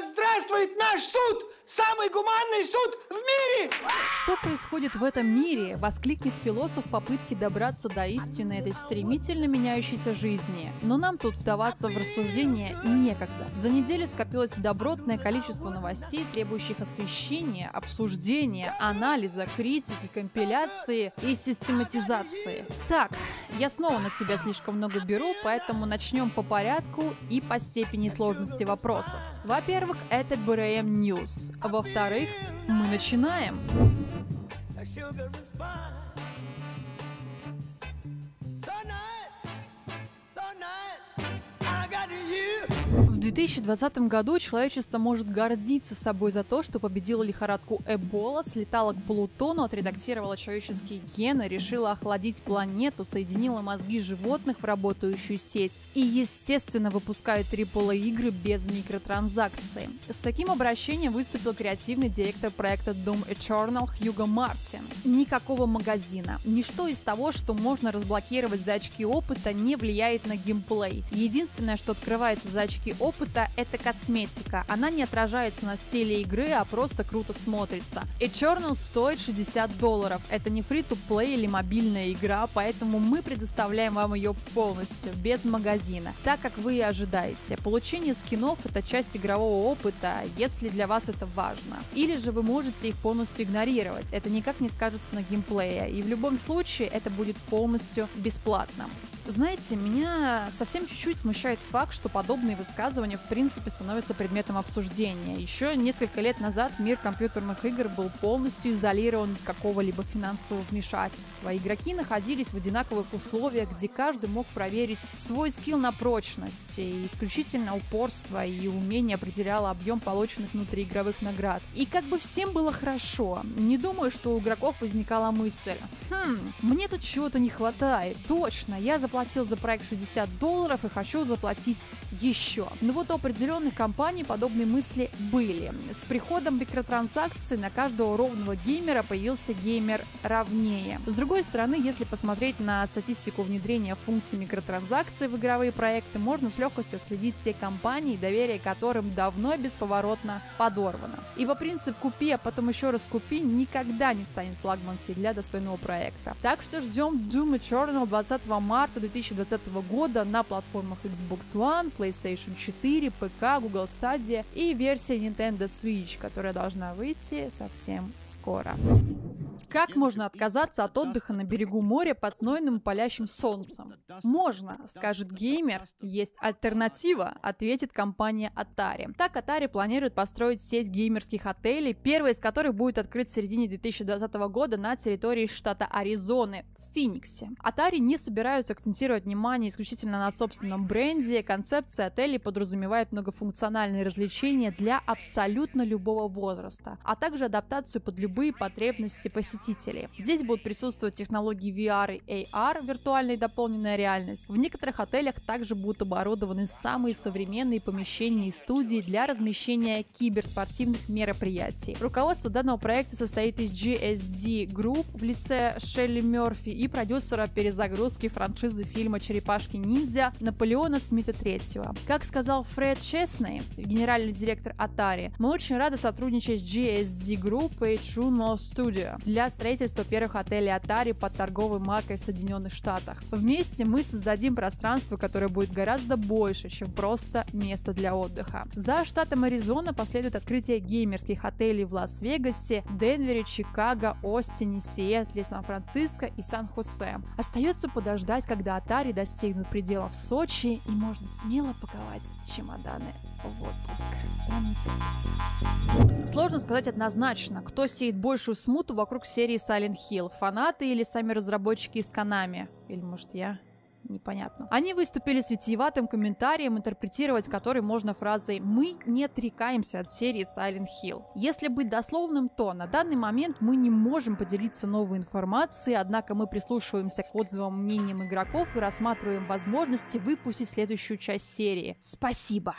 Да здравствует наш суд! Самый гуманный суд в мире! Что происходит в этом мире? Воскликнет философ в попытке добраться до истины этой стремительно меняющейся жизни. Но нам тут вдаваться в рассуждения некогда. За неделю скопилось добротное количество новостей, требующих освещения, обсуждения, анализа, критики, компиляции и систематизации. Так, я снова на себя слишком много беру, поэтому начнем по порядку и по степени сложности вопросов. Во-первых, это BRM News. Во-вторых, мы начинаем. В 2020 году человечество может гордиться собой за то, что победило лихорадку Эбола, слетало к Плутону, отредактировало человеческие гены, решило охладить планету, соединило мозги животных в работающую сеть и, естественно, выпускает AAA-игры без микротранзакций. С таким обращением выступил креативный директор проекта Doom Eternal Хьюго Мартин. Никакого магазина. Ничто из того, что можно разблокировать за очки опыта, не влияет на геймплей. Единственное, что открывается за очки опыта — это косметика. Она не отражается на стиле игры, а просто круто смотрится. Eternal стоит $60. Это не фри-то-плей или мобильная игра, поэтому мы предоставляем вам ее полностью, без магазина, так как вы и ожидаете. Получение скинов — это часть игрового опыта, если для вас это важно. Или же вы можете их полностью игнорировать. Это никак не скажется на геймплее, и в любом случае это будет полностью бесплатно. Знаете, меня совсем чуть-чуть смущает факт, что подобные высказывания в принципе становятся предметом обсуждения. Еще несколько лет назад мир компьютерных игр был полностью изолирован от какого-либо финансового вмешательства. Игроки находились в одинаковых условиях, где каждый мог проверить свой скилл на прочность. И исключительно упорство и умение определяло объем полученных внутриигровых наград. И как бы всем было хорошо. Не думаю, что у игроков возникала мысль: мне тут чего-то не хватает. Точно, я заплатил за проект $60 и хочу заплатить еще. Но вот у определенных компаний подобные мысли были. С приходом микротранзакций на каждого ровного геймера появился геймер ровнее. С другой стороны, если посмотреть на статистику внедрения функций микротранзакций в игровые проекты, можно с легкостью следить те компании, доверие которым давно бесповоротно подорвано. Ибо принцип «купи, а потом еще раз купи» никогда не станет флагманский для достойного проекта. Так что ждем Doom Eternal 20 марта 2020 года на платформах Xbox One, PlayStation 4, ПК, Google Stadia и версия Nintendo Switch, которая должна выйти совсем скоро. Как можно отказаться от отдыха на берегу моря под знойным палящим солнцем? Можно, скажет геймер. Есть альтернатива, ответит компания Atari. Так, Atari планирует построить сеть геймерских отелей, первый из которых будет открыт в середине 2020 года на территории штата Аризоны, в Фениксе. Atari не собираются акцентировать внимание исключительно на собственном бренде. Концепция отелей подразумевает многофункциональные развлечения для абсолютно любого возраста, а также адаптацию под любые потребности посетителей. Здесь будут присутствовать технологии VR и AR, виртуальная и дополненная реальность. В некоторых отелях также будут оборудованы самые современные помещения и студии для размещения киберспортивных мероприятий. Руководство данного проекта состоит из GSD Group в лице Шелли Мерфи и продюсера перезагрузки франшизы фильма «Черепашки-ниндзя» Наполеона Смита III. Как сказал Фред Чесней, генеральный директор Atari, мы очень рады сотрудничать с GSD Group и True North Studio для строительства первых отелей Atari под торговой маркой в Соединенных Штатах. Вместе мы создадим пространство, которое будет гораздо больше, чем просто место для отдыха. За штатом Аризона последует открытие геймерских отелей в Лас-Вегасе, Денвере, Чикаго, Остине, Сиэтле, Сан-Франциско и Сан-Хосе. Остается подождать, когда Atari достигнут пределов Сочи, и можно смело паковать чемоданы в отпуск. Сложно сказать однозначно, кто сеет большую смуту вокруг серии Silent Hill, фанаты или сами разработчики из Konami, или, может, я? Непонятно. Они выступили с витиеватым комментарием, интерпретировать который можно фразой «Мы не отрекаемся от серии Silent Hill». Если быть дословным, то на данный момент мы не можем поделиться новой информацией, однако мы прислушиваемся к отзывам, мнениям игроков и рассматриваем возможности выпустить следующую часть серии. Спасибо,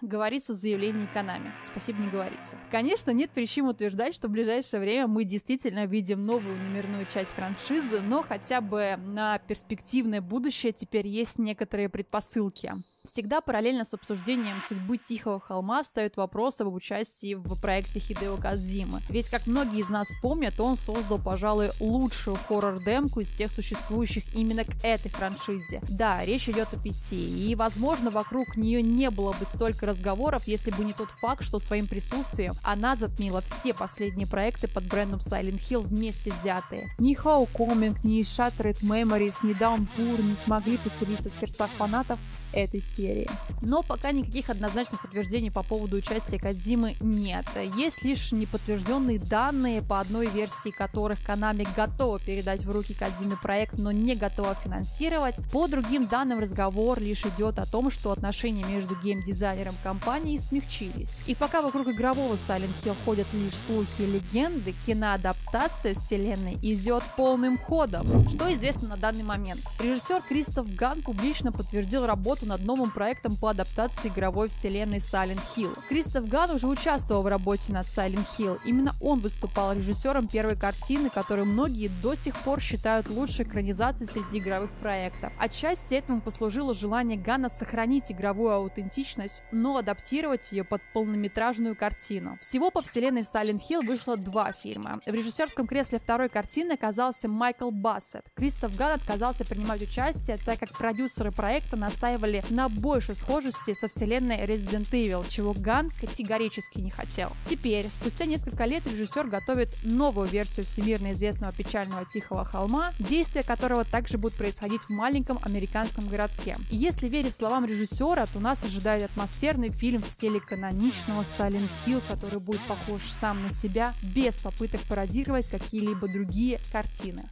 говорится в заявлении Konami. Спасибо не говорится. Конечно, нет причин утверждать, что в ближайшее время мы действительно видим новую номерную часть франшизы, но хотя бы на перспективное будущее теперь есть некоторые предпосылки. Всегда параллельно с обсуждением судьбы Тихого холма встает вопрос об участии в проекте Хидео Кодзимы. Ведь, как многие из нас помнят, он создал, пожалуй, лучшую хоррор-демку из всех существующих именно к этой франшизе. Да, речь идет о P.T., и, возможно, вокруг нее не было бы столько разговоров, если бы не тот факт, что своим присутствием она затмила все последние проекты под брендом Silent Hill вместе взятые. Ни Homecoming, ни Shattered Memories, ни Downpour не смогли поселиться в сердцах фанатов этой серии. Но пока никаких однозначных утверждений по поводу участия Кодзимы нет. Есть лишь неподтвержденные данные, по одной версии которых Konami готова передать в руки Кодзиме проект, но не готова финансировать. По другим данным разговор лишь идет о том, что отношения между геймдизайнером и компанией смягчились. И пока вокруг игрового Silent Hill ходят лишь слухи и легенды, киноадаптация вселенной идет полным ходом. Что известно на данный момент? Режиссер Кристоф Ганн публично подтвердил работу над новым проектом по адаптации игровой вселенной Silent Hill. Кристоф Ганн уже участвовал в работе над Silent Hill. Именно он выступал режиссером первой картины, которую многие до сих пор считают лучшей экранизацией среди игровых проектов. Отчасти этому послужило желание Ганна сохранить игровую аутентичность, но адаптировать ее под полнометражную картину. Всего по вселенной Silent Hill вышло 2 фильма. В режиссерском кресле второй картины оказался Майкл Бассетт. Кристоф Ганн отказался принимать участие, так как продюсеры проекта настаивали на большей схожести со вселенной Resident Evil, чего Ганн категорически не хотел. Теперь, спустя несколько лет, режиссер готовит новую версию всемирно известного печального Тихого холма, действие которого также будет происходить в маленьком американском городке. И если верить словам режиссера, то нас ожидает атмосферный фильм в стиле каноничного Silent Hill, который будет похож сам на себя, без попыток пародировать какие-либо другие картины.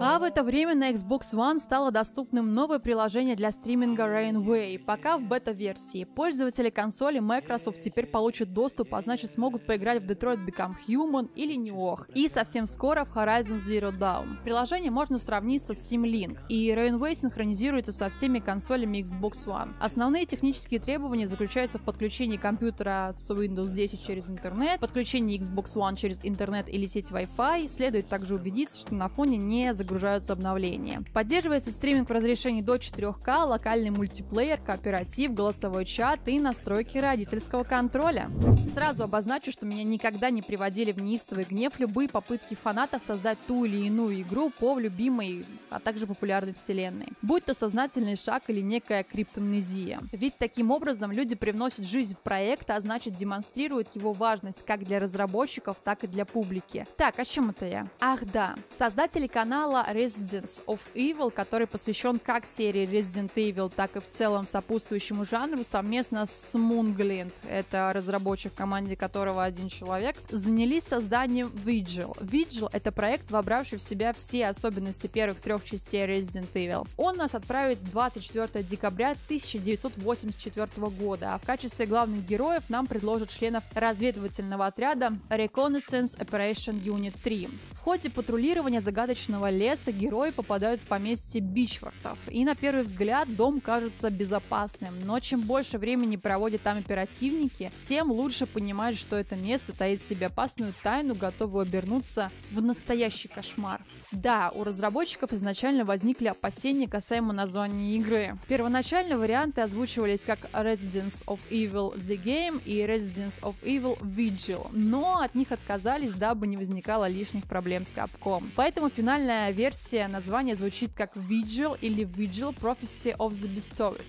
А в это время на Xbox One стало доступным новое приложение для стриминга Rainway, пока в бета-версии. Пользователи консоли Microsoft теперь получат доступ, а значит смогут поиграть в Detroit Become Human или Neo-Ohh, и совсем скоро в Horizon Zero Dawn. Приложение можно сравнить со Steam Link, и Rainway синхронизируется со всеми консолями Xbox One. Основные технические требования заключаются в подключении компьютера с Windows 10 через интернет, подключении Xbox One через интернет или сеть Wi-Fi, следует также убедиться, что на фоне не загружаются обновления. Поддерживается стриминг в разрешении до 4К, локальный мультиплеер, кооператив, голосовой чат и настройки родительского контроля. Сразу обозначу, что меня никогда не приводили в неистовый гнев любые попытки фанатов создать ту или иную игру по любимой, а также популярной вселенной. Будь то сознательный шаг или некая криптомнезия. Ведь таким образом люди привносят жизнь в проект, а значит демонстрируют его важность как для разработчиков, так и для публики. Так, о чем это я? Ах да, создатели канала Residents of Evil, который посвящен как серии Resident Evil, так и в целом сопутствующему жанру, совместно с Moongland, это разработчик, в команде которого один человек, занялись созданием Vigil. Vigil — это проект, вобравший в себя все особенности первых 3 частей Resident Evil. Он нас отправит 24 декабря 1984 года, а в качестве главных героев нам предложат членов разведывательного отряда Reconnaissance Operation Unit 3. В ходе патрулирования загадочного леса герои попадают в поместье Бичвортов, и на первый взгляд дом кажется безопасным, но чем больше времени проводят там оперативники, тем лучше понимают, что это место таит в себе опасную тайну, готовую обернуться в настоящий кошмар. Да, у разработчиков изначально возникли опасения касаемо названия игры. Первоначально варианты озвучивались как Residents of Evil The Game и Residents of Evil Vigil, но от них отказались, дабы не возникало лишних проблем с Capcom. Поэтому финальная версия названия звучит как Vigil или Vigil Prophecy of the Bestowed.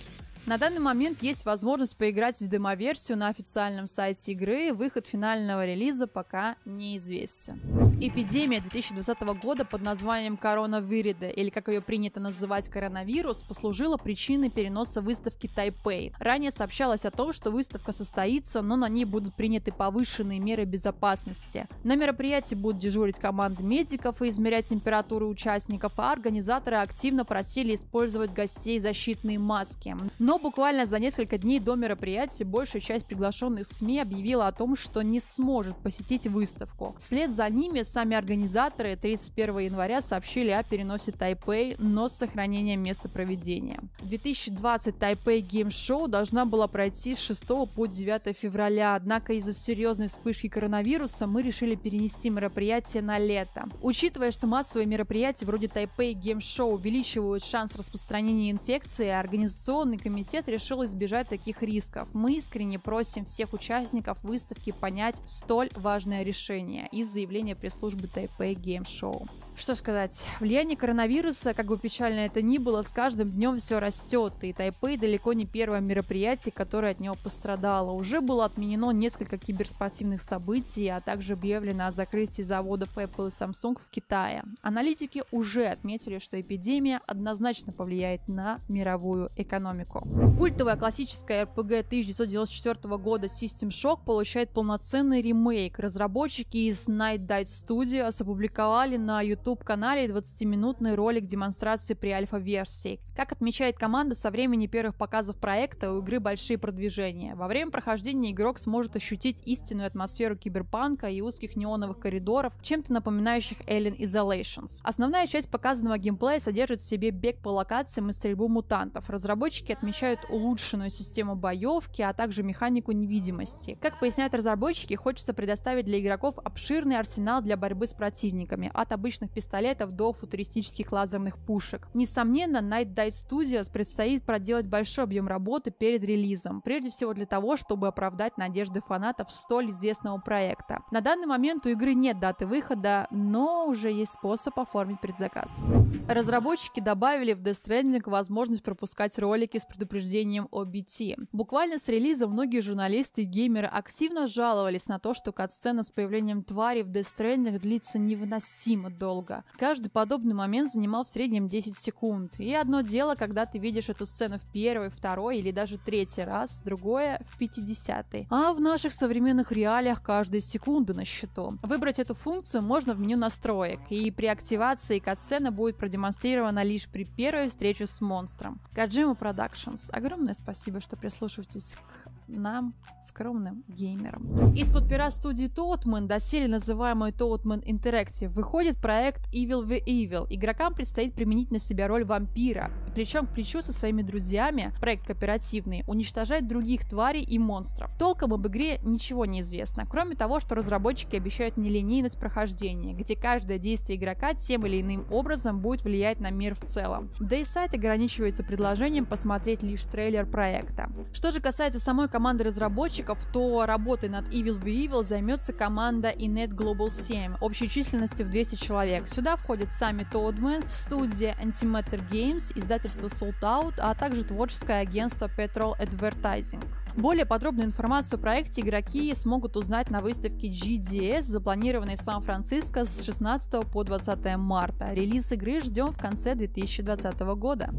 На данный момент есть возможность поиграть в демоверсию на официальном сайте игры, выход финального релиза пока неизвестен. Эпидемия 2020 года под названием коронавирида, или как ее принято называть коронавирус, послужила причиной переноса выставки Тайпэй. Ранее сообщалось о том, что выставка состоится, но на ней будут приняты повышенные меры безопасности. На мероприятии будут дежурить команды медиков и измерять температуру участников, а организаторы активно просили использовать гостей защитные маски. Но буквально за несколько дней до мероприятия большая часть приглашенных СМИ объявила о том, что не сможет посетить выставку. Вслед за ними сами организаторы 31 января сообщили о переносе Тайпэй, но с сохранением места проведения. 2020 Тайпэй геймшоу должна была пройти с 6 по 9 февраля, однако из-за серьезной вспышки коронавируса мы решили перенести мероприятие на лето. Учитывая, что массовые мероприятия вроде Тайпэй геймшоу увеличивают шанс распространения инфекции, организационный комитет решил избежать таких рисков. Мы искренне просим всех участников выставки понять столь важное решение из заявления пресс-службы Тайпэй геймшоу. Что сказать, влияние коронавируса, как бы печально это ни было, с каждым днем все растет, и Тайпэй далеко не первое мероприятие, которое от него пострадало. Уже было отменено несколько киберспортивных событий, а также объявлено о закрытии заводов Apple и Samsung в Китае. Аналитики уже отметили, что эпидемия однозначно повлияет на мировую экономику. Культовая классическая RPG 1994 года System Shock получает полноценный ремейк. Разработчики из Night Dive Studios опубликовали на YouTube-канале 20-минутный ролик демонстрации при альфа-версии. Как отмечает команда, со времени первых показов проекта у игры большие продвижения. Во время прохождения игрок сможет ощутить истинную атмосферу киберпанка и узких неоновых коридоров, чем-то напоминающих Alien Isolations. Основная часть показанного геймплея содержит в себе бег по локациям и стрельбу мутантов. Разработчики отмечают улучшенную систему боевки, а также механику невидимости. Как поясняют разработчики, хочется предоставить для игроков обширный арсенал для борьбы с противниками, от обычных пистолетов до футуристических лазерных пушек. Несомненно, Night Dive Studios предстоит проделать большой объем работы перед релизом, прежде всего для того, чтобы оправдать надежды фанатов столь известного проекта. На данный момент у игры нет даты выхода, но уже есть способ оформить предзаказ. Разработчики добавили в Death Stranding возможность пропускать ролики с предупреждением о P.T. Буквально с релиза многие журналисты и геймеры активно жаловались на то, что кат-сцена с появлением твари в Death Stranding длится невыносимо долго. Каждый подобный момент занимал в среднем 10 секунд. И одно дело, когда ты видишь эту сцену в первый, второй или даже третий раз, другое в 50-й. А в наших современных реалиях каждая секунда на счету. Выбрать эту функцию можно в меню настроек, и при активации кат-сцена будет продемонстрирована лишь при первой встрече с монстром. Kojima Productions, огромное спасибо, что прислушиваетесь к нам, скромным геймерам. Из-под пера студии Toatman, доселе называемой Toatman Interactive, выходит проект Evil v Evil. Игрокам предстоит применить на себя роль вампира, плечом к плечу со своими друзьями, проект кооперативный, уничтожать других тварей и монстров. Толком об игре ничего не известно, кроме того, что разработчики обещают нелинейность прохождения, где каждое действие игрока тем или иным образом будет влиять на мир в целом. Да и сайт ограничивается предложением посмотреть лишь трейлер проекта. Что же касается самой команды разработчиков, то работой над Evil v Evil займется команда Inet Global 7, общей численностью в 200 человек. Сюда входят сами Toadman, студия Antimatter Games, издательство Sold Out, а также творческое агентство Petrol Advertising. Более подробную информацию о проекте игроки смогут узнать на выставке GDS, запланированной в Сан-Франциско с 16 по 20 марта. Релиз игры ждем в конце 2020 года.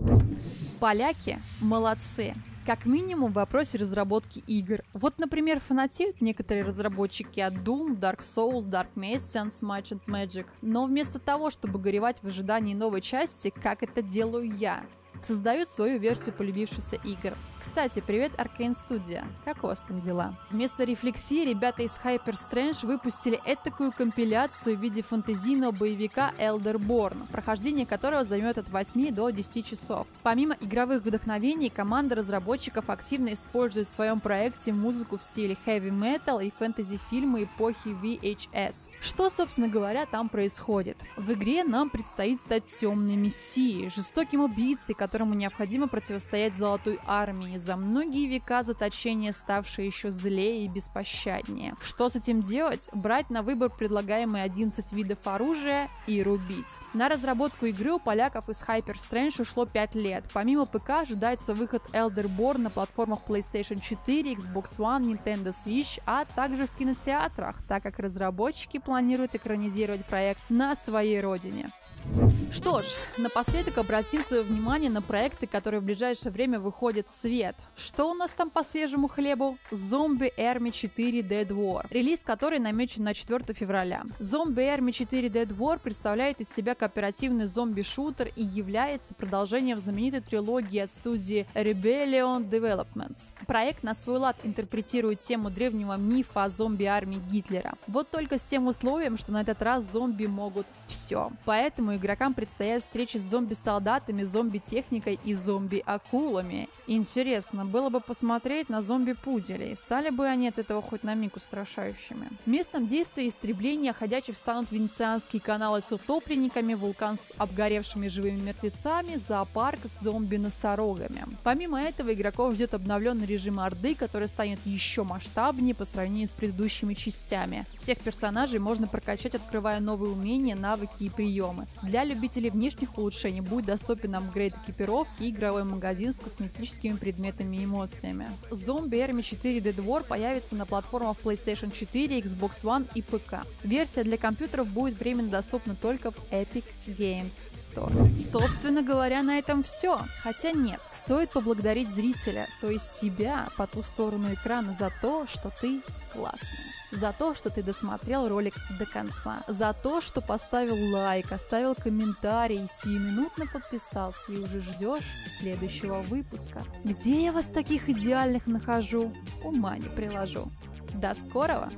Поляки молодцы. Как минимум в вопросе разработки игр. Вот, например, фанатеют некоторые разработчики от Doom, Dark Souls, Dark Messiah, Smite and Magic. Но вместо того, чтобы горевать в ожидании новой части, как это делаю я, создают свою версию полюбившихся игр. Кстати, привет, Arkane Studio. Как у вас там дела? Вместо рефлексии ребята из Hyper Strange выпустили этакую компиляцию в виде фэнтезийного боевика Elderborn, прохождение которого займет от 8 до 10 часов. Помимо игровых вдохновений, команда разработчиков активно использует в своем проекте музыку в стиле heavy metal и фэнтези-фильмы эпохи VHS. Что, собственно говоря, там происходит? В игре нам предстоит стать темной мессией, жестоким убийцей, которому необходимо противостоять золотой армии, за многие века заточения ставшие еще злее и беспощаднее. Что с этим делать? Брать на выбор предлагаемые 11 видов оружия и рубить. На разработку игры у поляков из Hyper Strange ушло 5 лет. Помимо ПК ожидается выход Elderborn на платформах PlayStation 4, Xbox One, Nintendo Switch, а также в кинотеатрах, так как разработчики планируют экранизировать проект на своей родине. Что ж, напоследок обратим свое внимание на проекты, которые в ближайшее время выходят в свет. Что у нас там по свежему хлебу? Zombie Army 4 Dead War, релиз который намечен на 4 февраля. Zombie Army 4 Dead War представляет из себя кооперативный зомби-шутер и является продолжением знаменитой трилогии от студии Rebellion Developments. Проект на свой лад интерпретирует тему древнего мифа о зомби-армии Гитлера. Вот только с тем условием, что на этот раз зомби могут все. Поэтому игрокам предстоят встречи с зомби-солдатами, зомби-техникой и зомби-акулами. Интересно было бы посмотреть на зомби-пуделей. Стали бы они от этого хоть на миг устрашающими? Местом действия истребления ходячих станут венецианские каналы с утопленниками, вулкан с обгоревшими живыми мертвецами, зоопарк с зомби-носорогами. Помимо этого, игроков ждет обновленный режим Орды, который станет еще масштабнее по сравнению с предыдущими частями. Всех персонажей можно прокачать, открывая новые умения, навыки и приемы. Для любителей внешних улучшений будет доступен апгрейд экипировки и игровой магазин с косметическими предметами и эмоциями. Zombie Army 4 Dead War появится на платформах PlayStation 4, Xbox One и ПК. Версия для компьютеров будет временно доступна только в Epic Games Store. Собственно говоря, на этом все. Хотя нет, стоит поблагодарить зрителя, то есть тебя, по ту сторону экрана, за то, что ты классный. За то, что ты досмотрел ролик до конца. За то, что поставил лайк, оставил комментарий, сиюминутно подписался и уже ждешь следующего выпуска. Где я вас таких идеальных нахожу, ума не приложу. До скорого!